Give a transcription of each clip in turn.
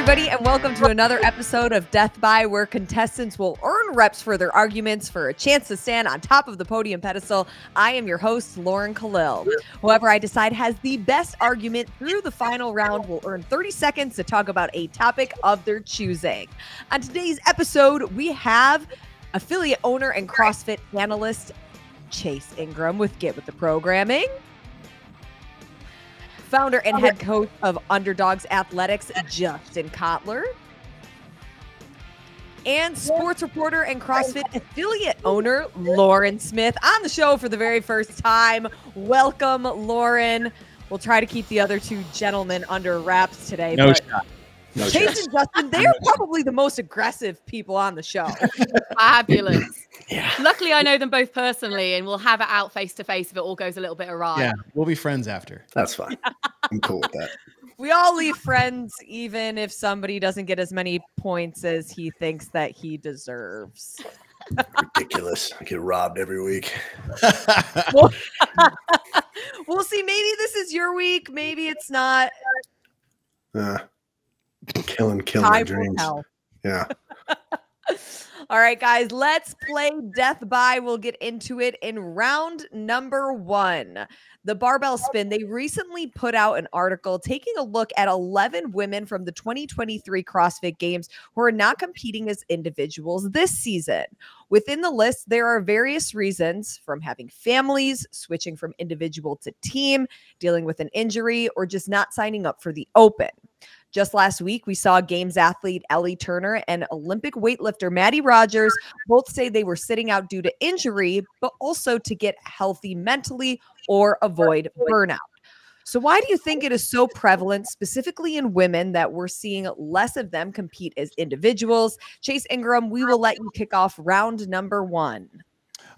everybody, and welcome to another episode of Death By, where contestants will earn reps for their arguments for a chance to stand on top of the podium pedestal. I am your host, Lauren Kalil. Whoever I decide has the best argument through the final round will earn 30 seconds to talk about a topic of their choosing. On today's episode, we have affiliate owner and CrossFit analyst Chase Ingraham with Get With The Programming. Founder and head coach of Underdogs Athletics, Justin Cotler. And sports reporter and CrossFit affiliate owner, Lauren Smith, on the show for the very first time. Welcome, Lauren. We'll try to keep the other two gentlemen under wraps today. No shot. No Chase shot. And Justin, they are probably the most aggressive people on the show. Fabulous. Yeah. Luckily, I know them both personally, and we'll have it out face-to-face if it all goes a little bit awry. Yeah, we'll be friends after. That's fine. I'm cool with that. We all leave friends, even if somebody doesn't get as many points as he thinks that he deserves. Ridiculous. I get robbed every week. We'll see. Maybe this is your week. Maybe it's not. Killing my dreams. Yeah. All right, guys, let's play Death By. We'll get into it in round number one. The Barbell Spin. They recently put out an article taking a look at 11 women from the 2023 CrossFit Games who are not competing as individuals this season. Within the list, there are various reasons, from having families, switching from individual to team, dealing with an injury, or just not signing up for the Open. Just last week, we saw Games athlete Ellie Turner and Olympic weightlifter Maddie Rogers both say they were sitting out due to injury, but also to get healthy mentally or avoid burnout. So why do you think it is so prevalent, specifically in women, that we're seeing less of them compete as individuals? Chase Ingraham, we will let you kick off round number one.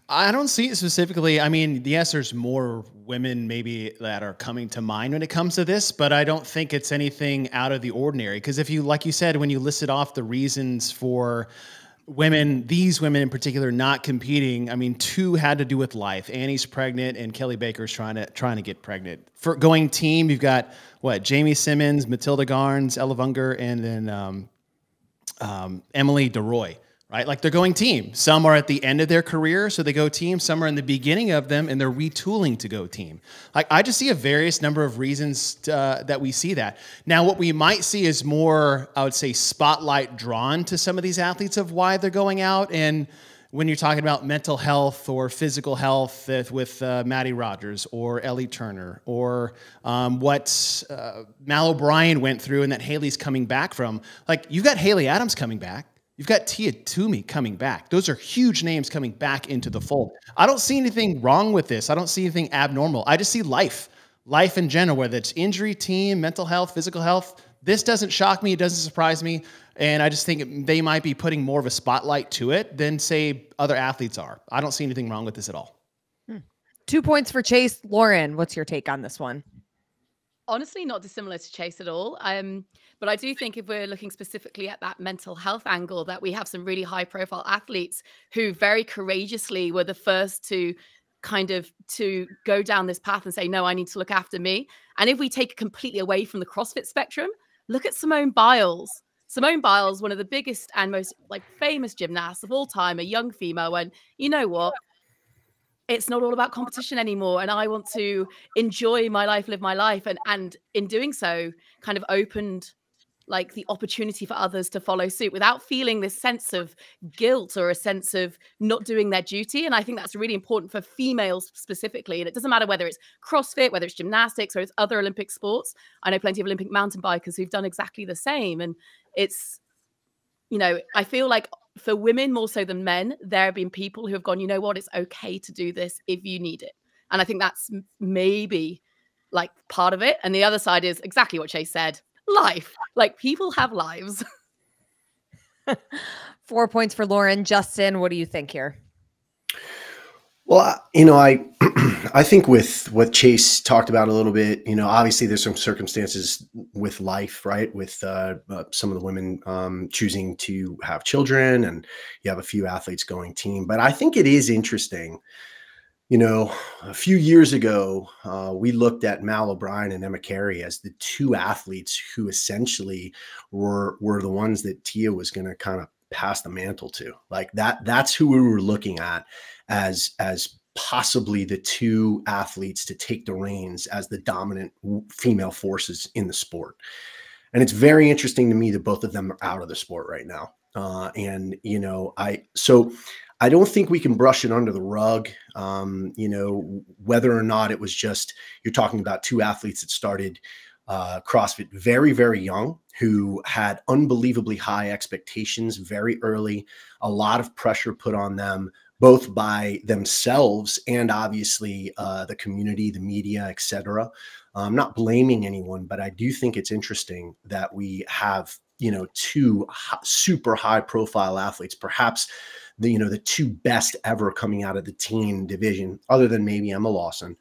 I don't see it specifically. I mean, yes, there's more women maybe that are coming to mind when it comes to this, but I don't think it's anything out of the ordinary. Because if you, like you said, when you listed off the reasons for women, these women in particular, not competing, I mean, two had to do with life. Annie's pregnant and Kelly Baker's trying to get pregnant. For going team, you've got what? Jamie Simmons, Matilda Garnes, Ella Vunger, and then Emily De Rooy. Right? Like, they're going team. Some are at the end of their career, so they go team. Some are in the beginning of them, and they're retooling to go team. Like, I just see a various number of reasons that we see that. Now, what we might see is more, I would say, spotlight drawn to some of these athletes of why they're going out. And when you're talking about mental health or physical health with Maddie Rogers or Ellie Turner, or what Mal O'Brien went through and that Haley's coming back from, like, you've got Haley Adams coming back. You've got Tia Toomey coming back. Those are huge names coming back into the fold. I don't see anything wrong with this. I don't see anything abnormal. I just see life in general, whether it's injury, team, mental health, physical health. This doesn't shock me. It doesn't surprise me. And I just think they might be putting more of a spotlight to it than, say, other athletes are. I don't see anything wrong with this at all. 2 points for Chase. Lauren, what's your take on this one? Honestly, not dissimilar to Chase at all. But I do think if we're looking specifically at that mental health angle, that we have some really high profile athletes who very courageously were the first to kind of to go down this path and say, no, I need to look after me. And if we take it completely away from the CrossFit spectrum, look at Simone Biles. Simone Biles, one of the biggest and most like famous gymnasts of all time, a young female. And you know what? It's not all about competition anymore. And I want to enjoy my life, live my life. And in doing so, kind of opened like the opportunity for others to follow suit without feeling this sense of guilt or a sense of not doing their duty. And I think that's really important for females specifically. And it doesn't matter whether it's CrossFit, whether it's gymnastics or it's other Olympic sports. I know plenty of Olympic mountain bikers who've done exactly the same. And it's, you know, I feel like for women more so than men, there have been people who have gone, you know what, it's okay to do this if you need it. And I think that's maybe like part of it. And the other side is exactly what Chase said, life. Like, people have lives. 4 points for Lauren. Justin, what do you think here? Well, you know, I think with what Chase talked about a little bit, you know, obviously there's some circumstances with life, right? With some of the women choosing to have children, and you have a few athletes going team. But I think it is interesting, You know, a few years ago, we looked at Mal O'Brien and Emma Cary as the two athletes who essentially were the ones that Tia was going to kind of pass the mantle to. Like that's who we were looking at as possibly the two athletes to take the reins as the dominant female forces in the sport. And it's very interesting to me that both of them are out of the sport right now. And, you know, I don't think we can brush it under the rug, you know, whether or not it was just, you're talking about two athletes that started CrossFit very, very young, who had unbelievably high expectations very early, a lot of pressure put on them, both by themselves and obviously the community, the media, et cetera. I'm not blaming anyone, but I do think it's interesting that we have, you know, two super high profile athletes, perhaps the two best ever coming out of the teen division, other than maybe Emma Lawson,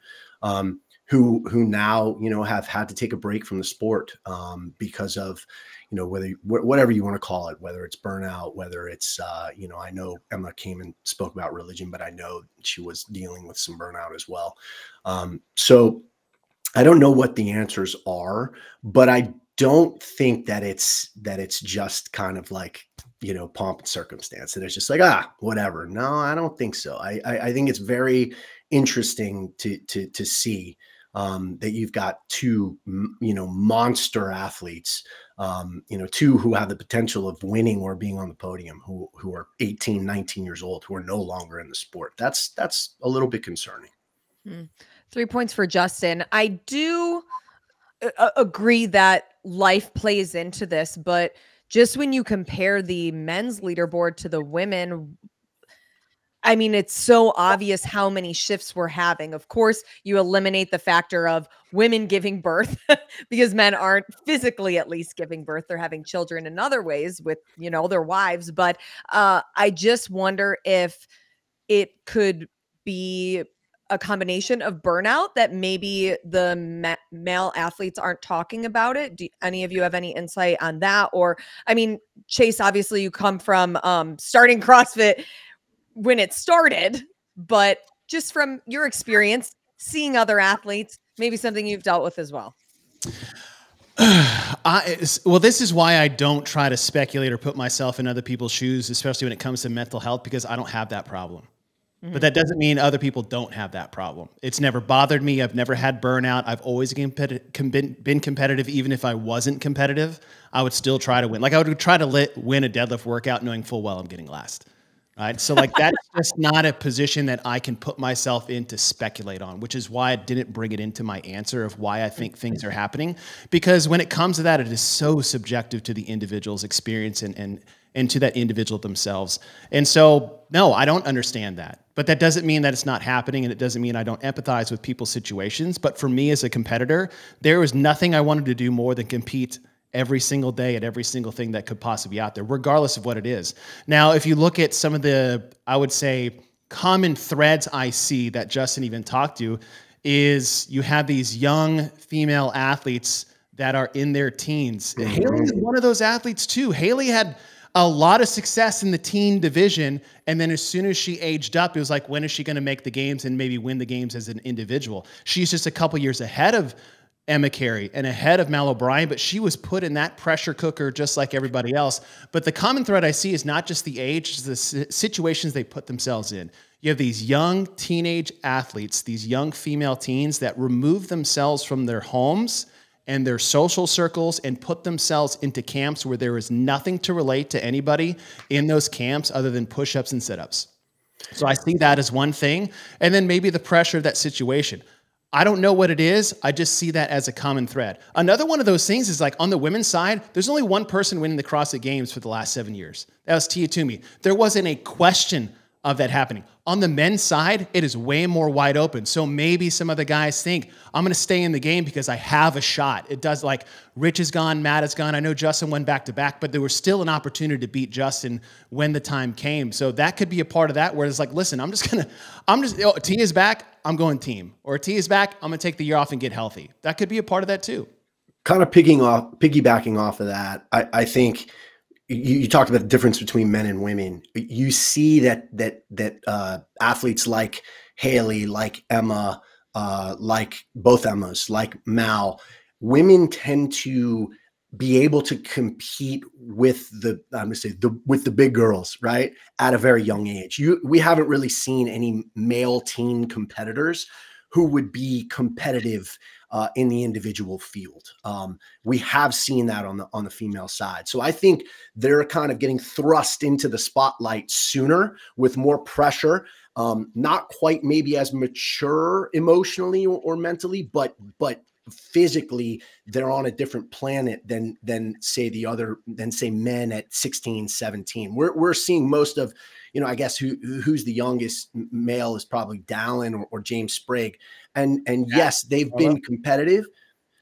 who now, you know, have had to take a break from the sport because of, you know, whatever you want to call it, whether it's burnout, whether it's, you know, I know Emma came and spoke about religion, but I know she was dealing with some burnout as well. So I don't know what the answers are, but I don't think that it's just kind of like, you know, pomp and circumstance, and it's just like, ah, whatever. No, I don't think so. I think it's very interesting to see that you've got two, you know, monster athletes, you know, two who have the potential of winning or being on the podium, who are 18, 19 years old, who are no longer in the sport. That's a little bit concerning. 3 points for Justin. I do agree that life plays into this, but just when you compare the men's leaderboard to the women, I mean, it's so obvious how many shifts we're having. Of course, you eliminate the factor of women giving birth because men aren't physically at least giving birth. They're having children in other ways with, you know, their wives. But I just wonder if it could be a combination of burnout that maybe the male athletes aren't talking about it. Do any of you have any insight on that? Or, I mean, Chase, obviously you come from starting CrossFit when it started, but just from your experience, seeing other athletes, maybe something you've dealt with as well. Well, this is why I don't try to speculate or put myself in other people's shoes, especially when it comes to mental health, because I don't have that problem. But that doesn't mean other people don't have that problem. It's never bothered me. I've never had burnout. I've always been competitive. Even if I wasn't competitive, I would still try to win. Like I would try to win a deadlift workout knowing full well I'm getting last. Right? So like that's just not a position that I can put myself in to speculate on, which is why I didn't bring it into my answer of why I think things are happening. Because when it comes to that, it is so subjective to the individual's experience and to that individual themselves. And so, no, I don't understand that. But that doesn't mean that it's not happening, and it doesn't mean I don't empathize with people's situations. But for me as a competitor, there was nothing I wanted to do more than compete every single day at every single thing that could possibly be out there, regardless of what it is. Now, if you look at some of the, I would say, common threads I see that Justin even talked to, is you have these young female athletes that are in their teens. And Haley is one of those athletes too. Haley had a lot of success in the teen division, and then as soon as she aged up, it was like, when is she going to make the games and maybe win the games as an individual? She's just a couple years ahead of Emma Cary and ahead of Mal O'Brien, but she was put in that pressure cooker just like everybody else. But the common thread I see is not just the age, it's the situations they put themselves in. You have these young teenage athletes, these young female teens that remove themselves from their homes and their social circles and put themselves into camps where there is nothing to relate to anybody in those camps other than push-ups and sit-ups. So I see that as one thing. And then maybe the pressure of that situation. I don't know what it is. I just see that as a common thread. Another one of those things is like on the women's side, there's only one person winning the CrossFit Games for the last 7 years. That was Tia Toomey. There wasn't a question of that happening. On the men's side, it is way more wide open. So maybe some of the guys think, I'm going to stay in the game because I have a shot. It does, like, Rich is gone, Matt is gone. I know Justin went back-to-back, but there was still an opportunity to beat Justin when the time came. So that could be a part of that where it's like, listen, oh, Tia's back, I'm going team. Or Tia's back, I'm going to take the year off and get healthy. That could be a part of that too. Kind of piggybacking off of that, I think – you talked about the difference between men and women. You see that athletes like Haley, like Emma, like both Emmas, like Mal, women tend to be able to compete with the, I'm going to say, with the big girls, right, at a very young age. We haven't really seen any male teen competitors who would be competitive in the individual field. We have seen that on the female side. So I think they're kind of getting thrust into the spotlight sooner with more pressure, not quite maybe as mature emotionally or mentally, but physically they're on a different planet than say men at 16, 17. We're seeing most of, I guess who's the youngest male is probably Dallin or James Sprague. And yes, they've been competitive,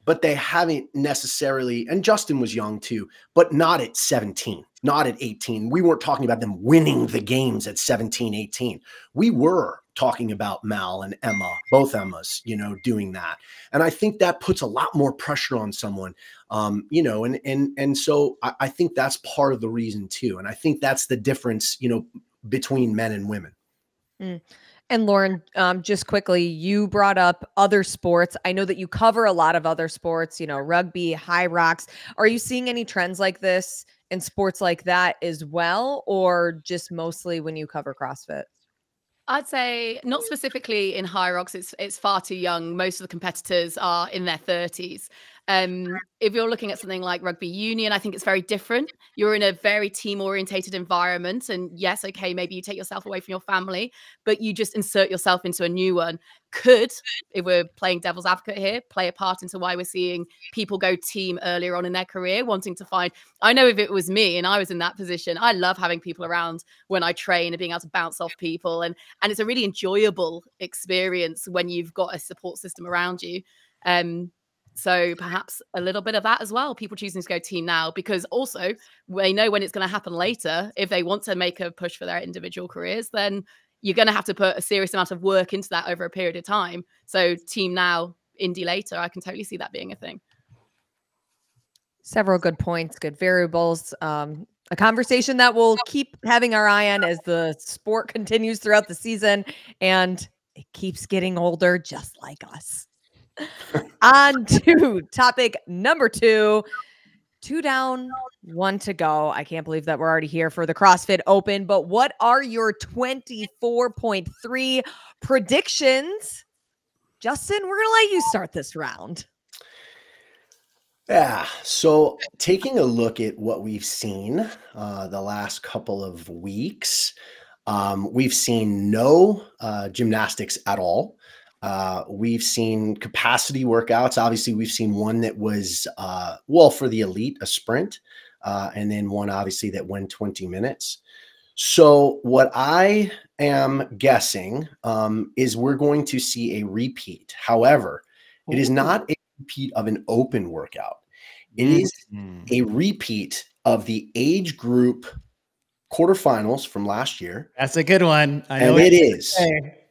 but they haven't necessarily, and Justin was young too, but not at 17, not at 18. We weren't talking about them winning the games at 17, 18. We were talking about Mal and Emma, both Emmas, doing that. And I think that puts a lot more pressure on someone, and so I think that's part of the reason too. And I think that's the difference, between men and women. Mm. And Lauren, just quickly, you brought up other sports. I know that you cover a lot of other sports, rugby, high rocks. Are you seeing any trends like this in sports like that as well, or just mostly when you cover CrossFit? I'd say not specifically in high rocks. It's far too young. Most of the competitors are in their 30s. If you're looking at something like rugby union, I think it's very different. You're in a very team-orientated environment. And yes, okay, maybe you take yourself away from your family, but you just insert yourself into a new one. Could, if we're playing devil's advocate here, play a part into why we're seeing people go team earlier on in their career, wanting to find, I know if it was me and I was in that position, I love having people around when I train and being able to bounce off people. And it's a really enjoyable experience when you've got a support system around you. So perhaps a little bit of that as well, people choosing to go team now, because also they know when it's going to happen later. If they want to make a push for their individual careers, then you're going to have to put a serious amount of work into that over a period of time. So team now, indie later, I can totally see that being a thing. Several good points, good variables. A conversation that we'll keep having our eye on as the sport continues throughout the season, and it keeps getting older just like us. On to topic number 2, 2 down, 1 to go. I can't believe that we're already here for the CrossFit Open, but what are your 24.3 predictions? Justin, we're going to let you start this round. Yeah. So taking a look at what we've seen the last couple of weeks, we've seen no gymnastics at all. We've seen capacity workouts. Obviously, we've seen one that was, well, for the elite, a sprint, and then one, obviously, that went 20 minutes. So what I am guessing is we're going to see a repeat. However, it is not a repeat of an open workout. It is a repeat of the age group quarterfinals from last year. That's a good one. I know, and it is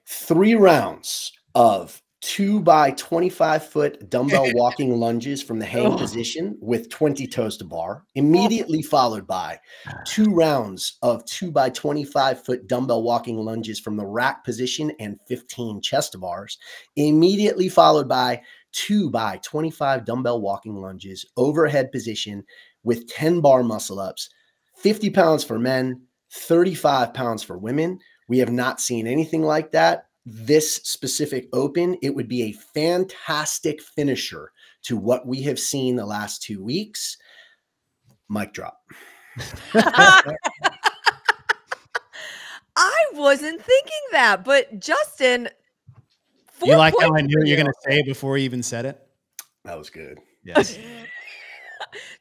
3 rounds of 2 by 25-foot dumbbell walking lunges from the hang position with 20 toes to bar, immediately followed by 2 rounds of 2 by 25-foot dumbbell walking lunges from the rack position and 15 chest to bars, immediately followed by 2 by 25 dumbbell walking lunges overhead position with 10 bar muscle ups, 50 pounds for men, 35 pounds for women. We have not seen anything like that this specific open. It would be a fantastic finisher to what we have seen the last 2 weeks. Mic drop. I wasn't thinking that, but Justin, you like how I knew you were going to say it before you even said it? That was good. Yes.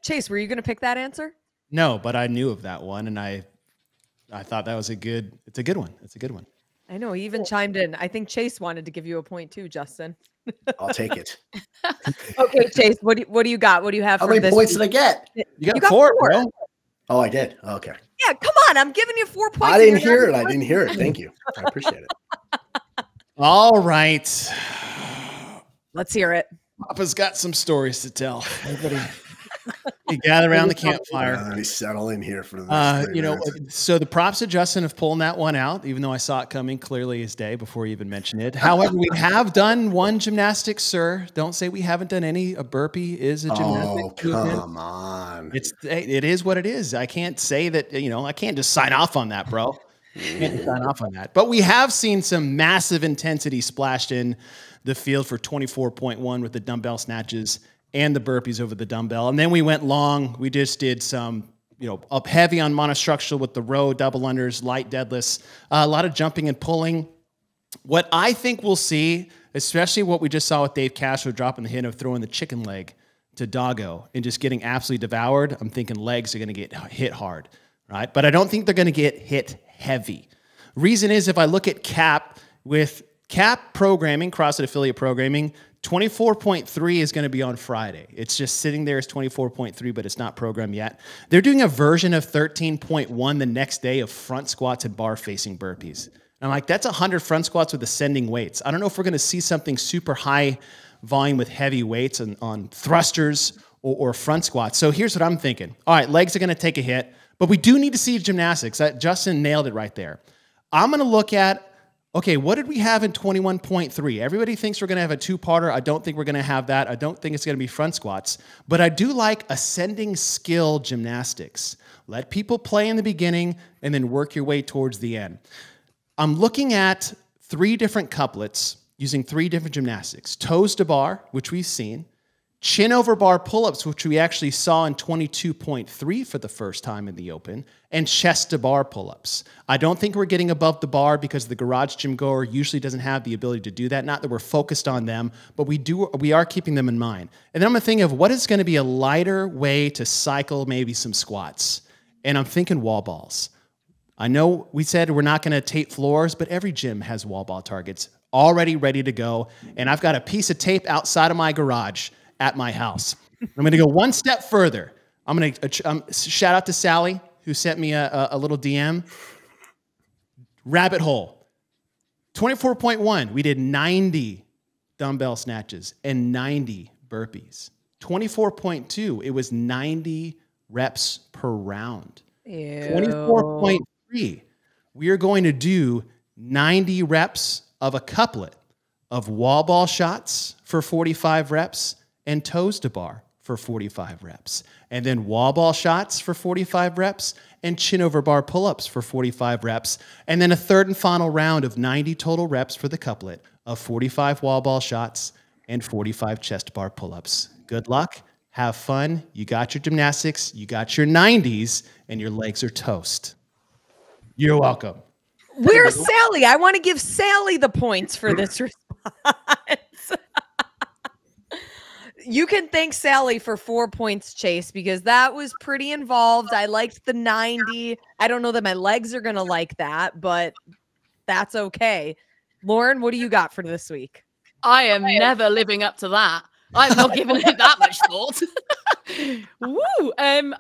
Chase, were you going to pick that answer? No, but I knew of that one, and I thought that was a good, it's a good one. It's a good one. I know, he even chimed in. I think Chase wanted to give you a point too, Justin. I'll take it. Okay, Chase, what do you got? What do you have for this? How many points did I get? You got 4, bro. Oh, I did? Oh, okay. Yeah, come on. I'm giving you 4 points. I didn't hear it. I didn't hear it. Thank you. I appreciate it. All right. Let's hear it. Papa's got some stories to tell. Everybody. You gather around the campfire. Let me settle in here for the next so the props to Justin of pulling that one out, even though I saw it coming clearly as day before you even mentioned it. However, we have done one gymnastics, sir. Don't say we haven't done any. A burpee is a gymnastic. Oh, come on. It is what it is. I can't say that, you know, I can't just sign off on that, bro. Can't sign off on that. But we have seen some massive intensity splashed in the field for 24.1 with the dumbbell snatches and the burpees over the dumbbell. And then we went long. We just did some, you know, up heavy on monostructural with the row, double unders, light deadlifts, a lot of jumping and pulling. What I think we'll see, especially what we just saw with Dave Castro dropping the hint of throwing the chicken leg to Doggo and just getting absolutely devoured, I'm thinking legs are going to get hit hard, right? But I don't think they're going to get hit heavy. Reason is, if I look at CAP, with CAP programming, CrossFit affiliate programming, 24.3 is going to be on Friday. It's just sitting there as 24.3, but it's not programmed yet. They're doing a version of 13.1 the next day of front squats and bar facing burpees. And I'm like, that's 100 front squats with ascending weights. I don't know if we're going to see something super high volume with heavy weights on thrusters or front squats. So here's what I'm thinking. All right, legs are going to take a hit, but we do need to see gymnastics. Justin nailed it right there. I'm going to look at, okay, what did we have in 21.3? Everybody thinks we're going to have a two-parter. I don't think we're going to have that. I don't think it's going to be front squats. But I do like ascending skill gymnastics. Let people play in the beginning and then work your way towards the end. I'm looking at three different couplets using three different gymnastics. Toes to bar, which we've seen. Chin over bar pull-ups, which we actually saw in 22.3 for the first time in the open, and chest to bar pull-ups. I don't think we're getting above the bar because the garage gym goer usually doesn't have the ability to do that. Not that we're focused on them, but we are keeping them in mind. And then I'm thinking of what is going to be a lighter way to cycle maybe some squats. And I'm thinking wall balls. I know we said we're not going to tape floors, but every gym has wall ball targets already ready to go. And I've got a piece of tape outside of my garage at my house. I'm going to go one step further. I'm going to shout out to Sally, who sent me a little DM. Rabbit hole. 24.1, we did 90 dumbbell snatches and 90 burpees. 24.2, it was 90 reps per round. Ew. 24.3, we are going to do 90 reps of a couplet of wall ball shots for 45 reps, and toes to bar for 45 reps, and then wall ball shots for 45 reps, and chin over bar pull-ups for 45 reps, and then a third and final round of 90 total reps for the couplet of 45 wall ball shots and 45 chest bar pull-ups. Good luck, have fun, you got your gymnastics, you got your 90s, and your legs are toast. You're welcome. Where's Sally? I want to give Sally the points for this response. You can thank Sally for 4 points, Chase, because that was pretty involved. I liked the 90. I don't know that my legs are going to like that, but that's okay. Lauren, what do you got for this week? I am never living up to that. I'm not giving it that much thought. Woo!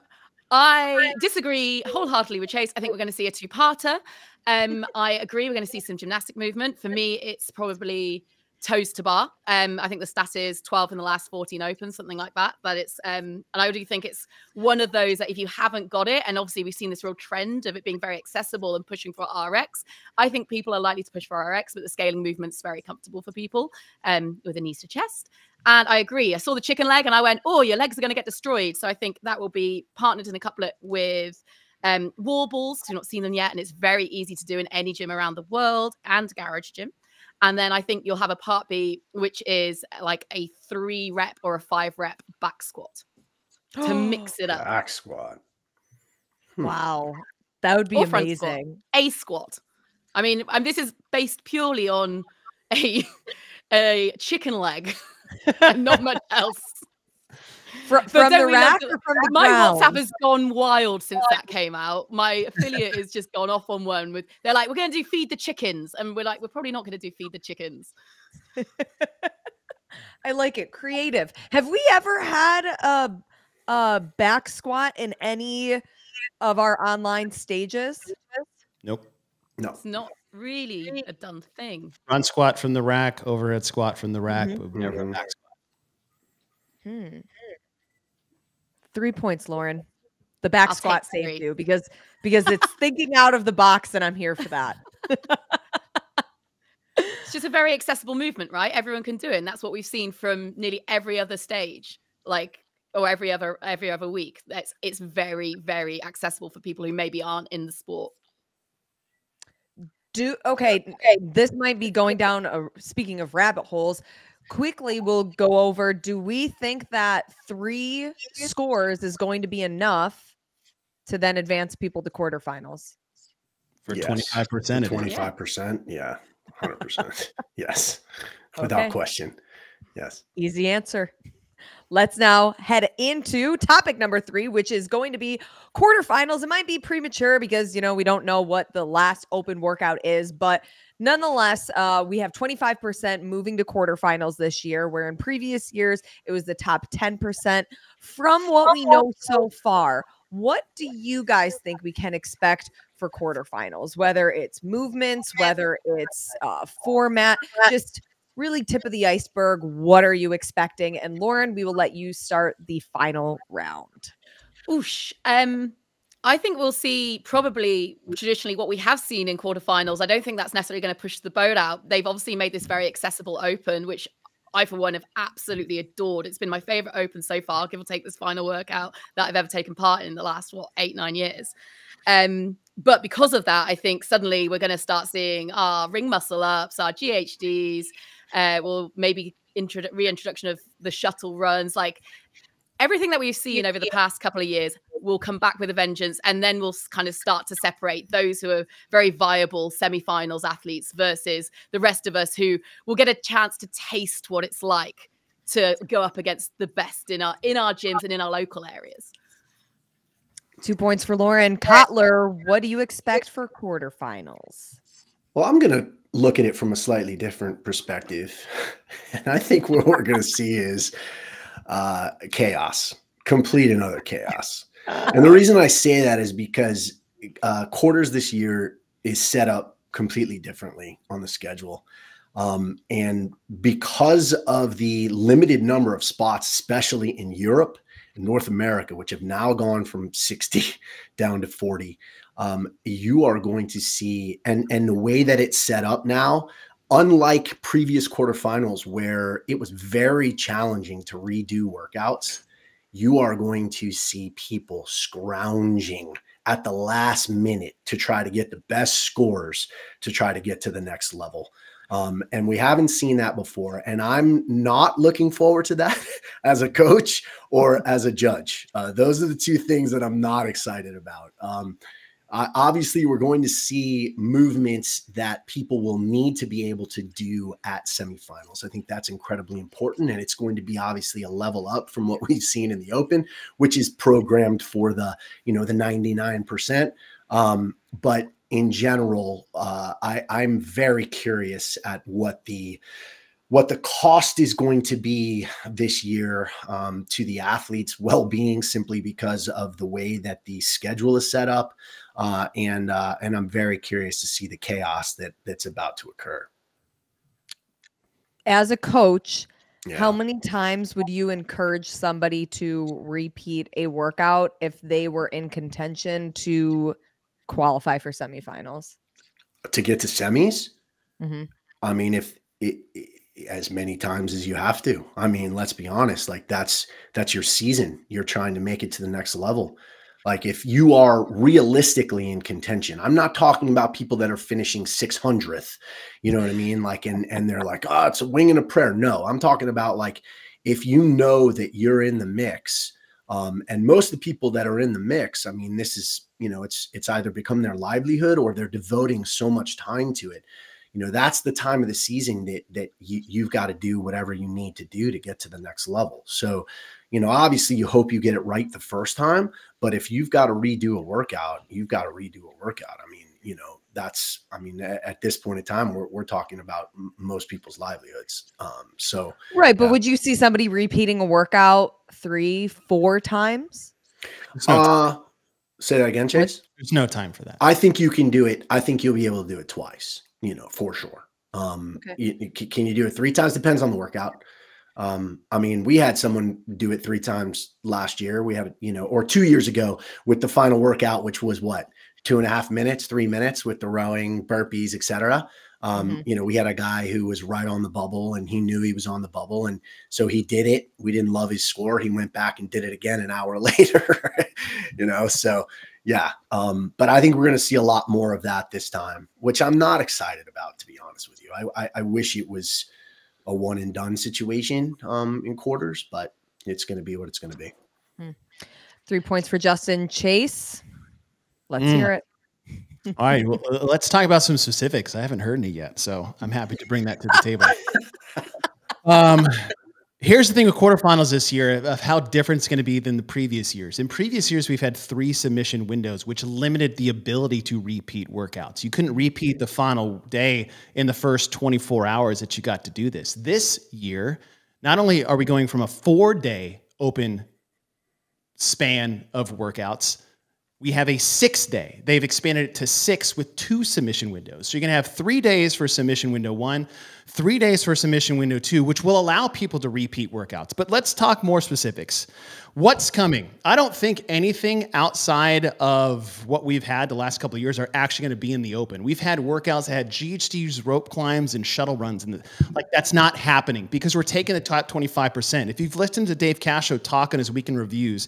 I disagree wholeheartedly with Chase. I think we're going to see a two-parter. I agree we're going to see some gymnastic movement. For me, it's probably toes to bar. I think the stat is 12 in the last 14 open, something like that. But it's, and I do think it's one of those that if you haven't got it, and obviously we've seen this real trend of it being very accessible and pushing for RX. I think people are likely to push for RX, but the scaling movement's very comfortable for people with a knees to chest. And I agree. I saw the chicken leg and I went, oh, your legs are going to get destroyed. So I think that will be partnered in a couplet with wall balls. You've not seen them yet. And it's very easy to do in any gym around the world and garage gym. And then I think you'll have a part B, which is like a 3-rep or a 5-rep back squat to mix it up. Back squat. Wow. That would be amazing. A squat. I mean, this is based purely on a chicken leg and not much else. From the rack or from the ground? My WhatsApp has gone wild since that came out. My affiliate has just gone off on one with, they're like, we're going to do feed the chickens. And we're like, we're probably not going to do feed the chickens. I like it. Creative. Have we ever had a back squat in any of our online stages? Nope. No. It's not really a done thing. Front squat from the rack, overhead squat from the rack, but we've never back squat. 3 points, Lauren. The back squat saved you because it's thinking out of the box, and I'm here for that. It's just a very accessible movement, right? Everyone can do it. And that's what we've seen from nearly every other stage, like, or every other week. It's very, very accessible for people who maybe aren't in the sport. Okay, this might be going down a, speaking of rabbit holes, quickly we'll go over, do we think that 3 scores is going to be enough to then advance people to quarterfinals? For 25%. 25%, yeah. 100%. Yes. Okay. Without question. Yes. Easy answer. Let's now head into topic number 3, which is going to be quarterfinals. It might be premature because, you know, we don't know what the last open workout is, but nonetheless, we have 25% moving to quarterfinals this year, where in previous years, it was the top 10%. From what we know so far, what do you guys think we can expect for quarterfinals, whether it's movements, whether it's format, just really tip of the iceberg? What are you expecting? And Lauren, we will let you start the final round. Oosh. I think we'll see probably traditionally what we have seen in quarterfinals. I don't think that's necessarily going to push the boat out. They've obviously made this very accessible open, which I, for one, have absolutely adored. It's been my favorite open so far, give or take this final workout that I've ever taken part in the last, what, 8, 9 years. But because of that, I think suddenly we're going to start seeing our ring muscle ups, our GHDs, we'll maybe reintroduction of the shuttle runs, like everything that we've seen over the past couple of years will come back with a vengeance. And then we'll kind of start to separate those who are very viable semifinals athletes versus the rest of us who will get a chance to taste what it's like to go up against the best in our gyms and in our local areas. 2 points for Lauren. Cotler, what do you expect for quarterfinals? Well, I'm going to look at it from a slightly different perspective. And I think what we're going to see is chaos, complete and utter chaos. And the reason I say that is because quarters this year is set up completely differently on the schedule. And because of the limited number of spots, especially in Europe, North America, which have now gone from 60 down to 40, you are going to see, and the way that it's set up now, unlike previous quarterfinals where it was very challenging to redo workouts, you are going to see people scrounging at the last minute to try to get the best scores to try to get to the next level. And we haven't seen that before. And I'm not looking forward to that as a coach or as a judge. Those are the two things that I'm not excited about. Obviously, we're going to see movements that people will need to be able to do at semifinals. I think that's incredibly important. And it's going to be obviously a level up from what we've seen in the open, which is programmed for the, you know, the 99%. But in general, I'm very curious at what the cost is going to be this year to the athletes' well-being, simply because of the way that the schedule is set up. And I'm very curious to see the chaos that's about to occur. As a coach, how many times would you encourage somebody to repeat a workout if they were in contention to qualify for semifinals, to get to semis? I mean, if it as many times as you have to. I mean, let's be honest, like that's your season. You're trying to make it to the next level. Like, if you are realistically in contention, I'm not talking about people that are finishing 600th, you know what I mean? Like, and they're like, oh, it's a wing and a prayer. No, I'm talking about, like, if you know that you're in the mix. And most of the people that are in the mix, I mean, this is, you know, it's either become their livelihood or they're devoting so much time to it. You know, that's the time of the season that you've got to do whatever you need to do to get to the next level. So, you know, obviously you hope you get it right the first time, but if you've got to redo a workout, you've got to redo a workout. I mean, you know, that's, I mean, at this point in time, we're talking about most people's livelihoods. So, right. But would you see somebody repeating a workout 3, 4 times? Say that again, Chase. There's no time for that. I think you can do it. I think you'll be able to do it twice, you know, for sure. Okay. Can you do it 3 times? Depends on the workout. I mean, we had someone do it 3 times last year. We had, you know, or 2 years ago with the final workout, which was what, 2.5 minutes, 3 minutes with the rowing, burpees, etc. You know, we had a guy who was right on the bubble and he knew he was on the bubble. And so he did it. We didn't love his score. He went back and did it again an hour later, you know? So yeah. But I think we're going to see a lot more of that this time, which I'm not excited about, to be honest with you. I wish it was a one and done situation, in quarters, but it's going to be what it's going to be. 3 points for Justin. Chase, let's hear it. All right, well, let's talk about some specifics. I haven't heard any yet, so I'm happy to bring that to the table. Here's the thing with quarterfinals this year of how different it's going to be than the previous years. In previous years, we've had 3 submission windows, which limited the ability to repeat workouts. You couldn't repeat the final day in the first 24 hours that you got to do this. This year, not only are we going from a 4-day open span of workouts, we have a 6-day. They've expanded it to 6 with 2 submission windows. So you're going to have 3 days for submission window 1, 3 days for submission window 2, which will allow people to repeat workouts. But let's talk more specifics. What's coming? I don't think anything outside of what we've had the last couple of years are actually going to be in the open. We've had workouts that had GHD's rope climbs and shuttle runs, and like that's not happening because we're taking the top 25%. If you've listened to Dave Castro talk on his weekend reviews,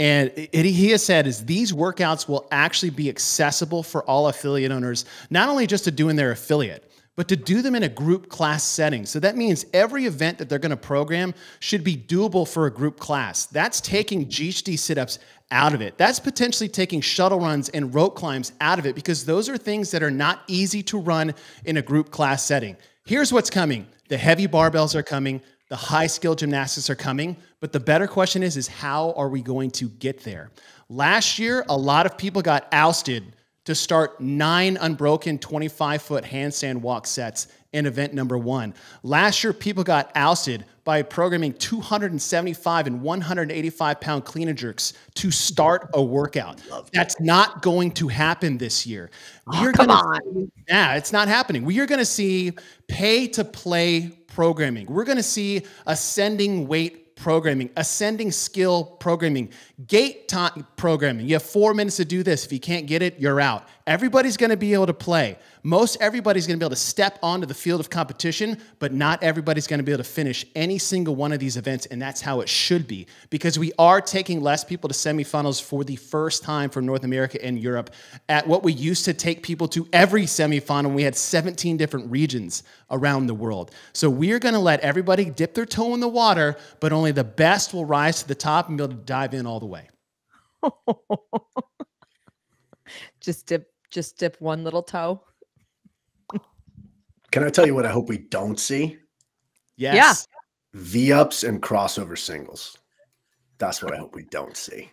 and he has said is these workouts will actually be accessible for all affiliate owners, not only just to do in their affiliate, but to do them in a group class setting. So that means every event that they're going to program should be doable for a group class. That's taking GHD sit-ups out of it. That's potentially taking shuttle runs and rope climbs out of it because those are things that are not easy to run in a group class setting. Here's what's coming. The heavy barbells are coming. The high-skill gymnastics are coming, but the better question is how are we going to get there? Last year, a lot of people got ousted to start 9 unbroken 25-foot handstand walk sets in event number 1. Last year, people got ousted by programming 275 and 185-pound clean and jerks to start a workout. That's not going to happen this year. Oh, come on. Yeah, it's not happening. We are going to see pay-to-play programming. We're going to see ascending weight programming, ascending skill programming, gate time programming. You have 4 minutes to do this. If you can't get it, you're out. Everybody's going to be able to play. Most everybody's going to be able to step onto the field of competition, but not everybody's going to be able to finish any single one of these events, and that's how it should be because we are taking less people to semifinals for the first time from North America and Europe at what we used to take people to every semifinal. We had 17 different regions around the world. So we are going to let everybody dip their toe in the water, but only the best will rise to the top and be able to dive in all the way. Just dip one little toe. Can I tell you what I hope we don't see? Yes. Yeah. V-ups and crossover singles. That's what I hope we don't see.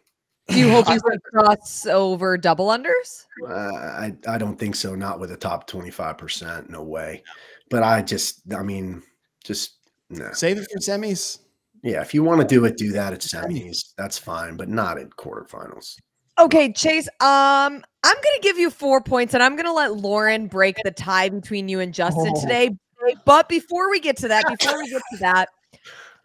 Do you hope you see crossover double unders? I don't think so. Not with the top 25%. No way. But I mean, no. Save it for semis. Yeah. If you want to do it, do that at semis. That's fine, but not at quarterfinals. Okay, Chase, I'm going to give you 4 points, and I'm going to let Lauren break the tie between you and Justin today. But before we get to that,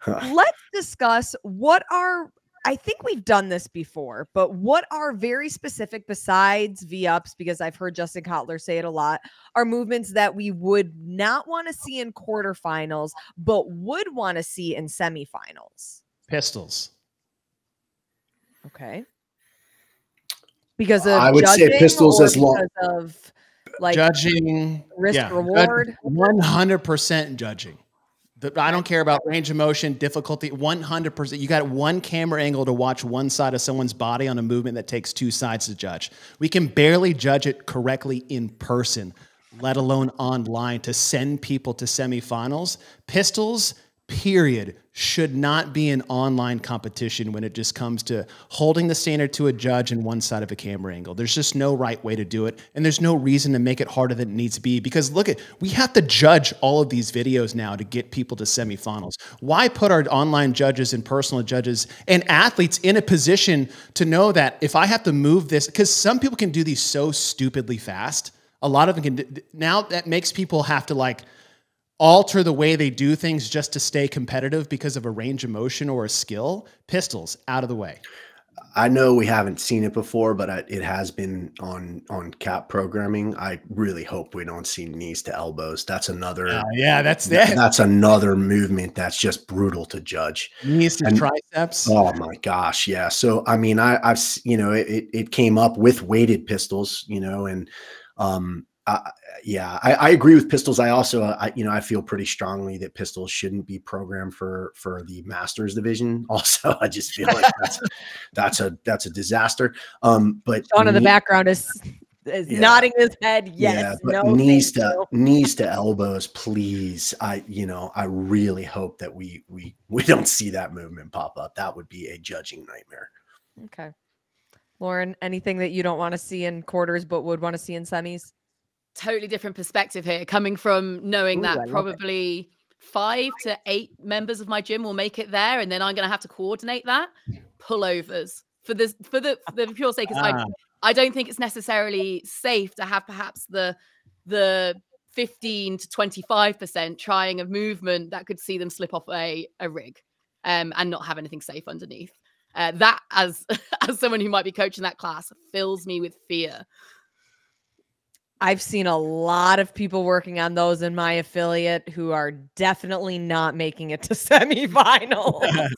let's discuss what are, I think we've done this before, but what are very specific besides V-ups, because I've heard Justin Cotler say it a lot, are movements that we would not want to see in quarterfinals, but would want to see in semifinals. Pistols. Okay. Because of I would say pistols as long as like judging risk reward. 100% judging. I don't care about range of motion, difficulty. 100%. You got one camera angle to watch one side of someone's body on a movement that takes 2 sides to judge. We can barely judge it correctly in person, let alone online to send people to semifinals. Pistols, period, should not be an online competition when it just comes to holding the standard to a judge and one side of a camera angle. There's just no right way to do it. And there's no reason to make it harder than it needs to be because look at, we have to judge all of these videos now to get people to semifinals. Why put our online judges and personal judges and athletes in a position to know that if I have to move this, because some people can do these so stupidly fast, a lot of them can, now that makes people have to like, alter the way they do things just to stay competitive because of a range of motion or a skill? Pistols out of the way. I know we haven't seen it before, but it has been on cap programming. I really hope we don't see knees to elbows. That's another, that's another movement that's just brutal to judge. Knees to triceps. Oh my gosh, yeah. So I mean, I've you know, it came up with weighted pistols, you know, and yeah, I agree with pistols. I also, you know, I feel pretty strongly that pistols shouldn't be programmed for the masters division. Also, I just feel like that's a disaster. But Sean in the background is nodding his head. Yes. Yeah, no, knees to elbows, please. You know, I really hope that we don't see that movement pop up. That would be a judging nightmare. Okay. Lauren, anything that you don't want to see in quarters, but would want to see in semis? Totally different perspective here, coming from knowing that probably 5 to 8 members of my gym will make it there, and then I'm going to have to coordinate that. Pullovers for the pure sake, because I don't think it's necessarily safe to have perhaps the 15% to 25% trying a movement that could see them slip off a rig, and not have anything safe underneath. That, as someone who might be coaching that class, fills me with fear. I've seen a lot of people working on those in my affiliate who are definitely not making it to semifinals.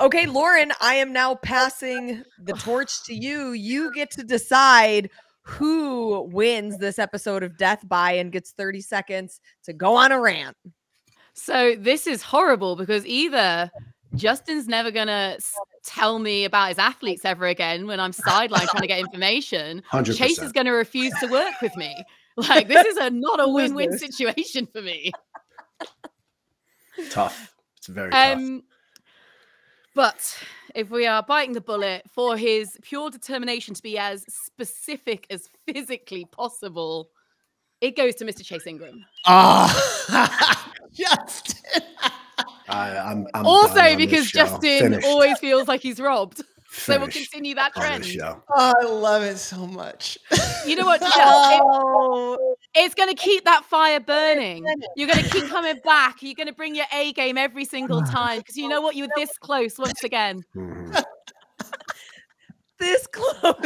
Okay, Lauren, I am now passing the torch to you. You get to decide who wins this episode of Death By and gets 30 seconds to go on a rant. So this is horrible because either Justin's never going to tell me about his athletes ever again when I'm sidelined trying to get information. 100%. Chase is going to refuse to work with me. Like, this is not a win-win situation for me. Tough. It's very tough. But if we are biting the bullet for his pure determination to be as specific as physically possible, it goes to Mr. Chase Ingraham. Justin. I'm also, because Justin always feels like he's robbed. So we'll continue that trend. Oh, I love it so much. You know what, Justin? It's going to keep that fire burning. You're going to keep coming back. You're going to bring your A game every single time because you know what? You were this close once again. This close.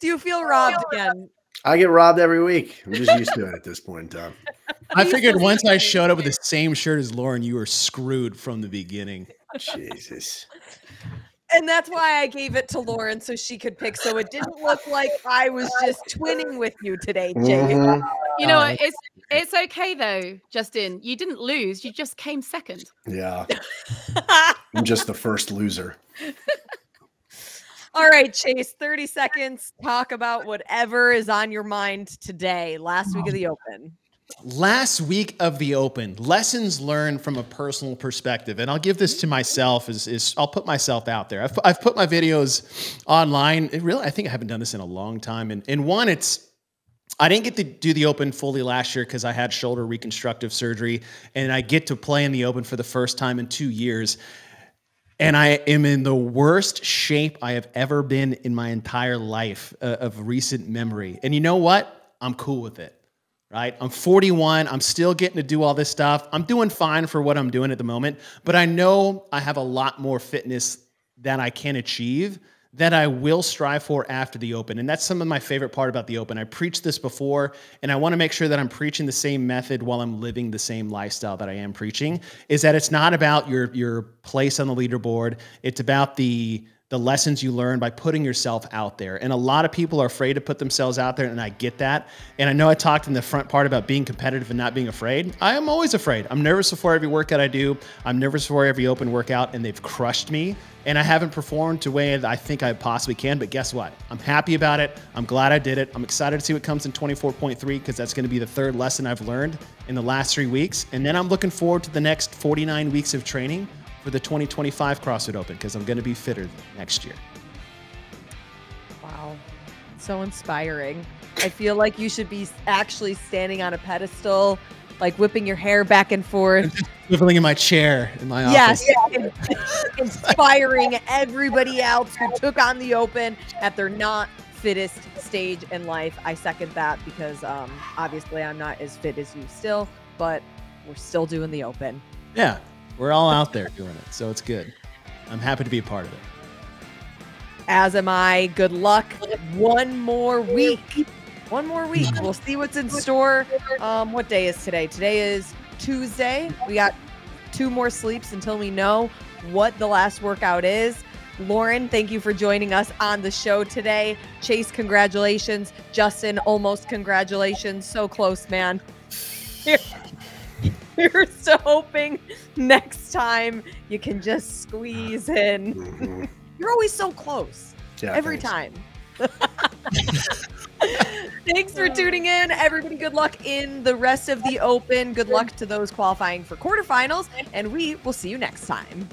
Do you feel robbed again? I get robbed every week. I'm just used to it at this point in time. I figured once I showed up with the same shirt as Lauren, you were screwed from the beginning. Jesus. And that's why I gave it to Lauren so she could pick. So it didn't look like I was just twinning with you today, Jay. You know, it's okay, though, Justin. You didn't lose. You just came second. Yeah. I'm just the first loser. All right, Chase, 30 seconds. Talk about whatever is on your mind today. Last week of the Open. Last week of the Open. Lessons learned from a personal perspective. And I'll give this to myself. I'll put myself out there. I've put my videos online. I think I haven't done this in a long time. And one, I didn't get to do the Open fully last year because I had shoulder reconstructive surgery. And I get to play in the Open for the first time in 2 years. And I am in the worst shape I have ever been in my entire life of recent memory. And you know what? I'm cool with it, right? I'm 41. I'm still getting to do all this stuff. I'm doing fine for what I'm doing at the moment. But I know I have a lot more fitness that I can achieve that I will strive for after the Open. And that's some of my favorite part about the Open. I preached this before, and I wanna make sure that I'm preaching the same method while I'm living the same lifestyle that I am preaching, is that it's not about your place on the leaderboard. It's about the lessons you learn by putting yourself out there. And a lot of people are afraid to put themselves out there, and I get that. And I know I talked in the front part about being competitive and not being afraid. I am always afraid. I'm nervous before every workout I do. I'm nervous before every Open workout, and they've crushed me. And I haven't performed the way I think I possibly can, but guess what? I'm happy about it. I'm glad I did it. I'm excited to see what comes in 24.3 because that's going to be the third lesson I've learned in the last 3 weeks. And then I'm looking forward to the next 49 weeks of training for the 2025 CrossFit Open because I'm going to be fitter next year. Wow. So inspiring. I feel like you should be actually standing on a pedestal, like whipping your hair back and forth. Swiveling in my chair in my office. Yes, inspiring everybody else who took on the Open at their not fittest state. stage in life, I second that because obviously I'm not as fit as you still, but we're still doing the open. Yeah, we're all out there doing it, so it's good. I'm happy to be a part of it. As am I. Good luck. One more week. One more week. We'll see what's in store. What day is today? Today is Tuesday. We got 2 more sleeps until we know what the last workout is. Lauren, thank you for joining us on the show today. Chase, congratulations. Justin, almost congratulations. So close, man. We're so hoping next time you can just squeeze in. Mm-hmm. You're always so close. Yeah, every time. Thanks for tuning in, everybody. Good luck in the rest of the open. Good luck to those qualifying for quarterfinals, and we will see you next time.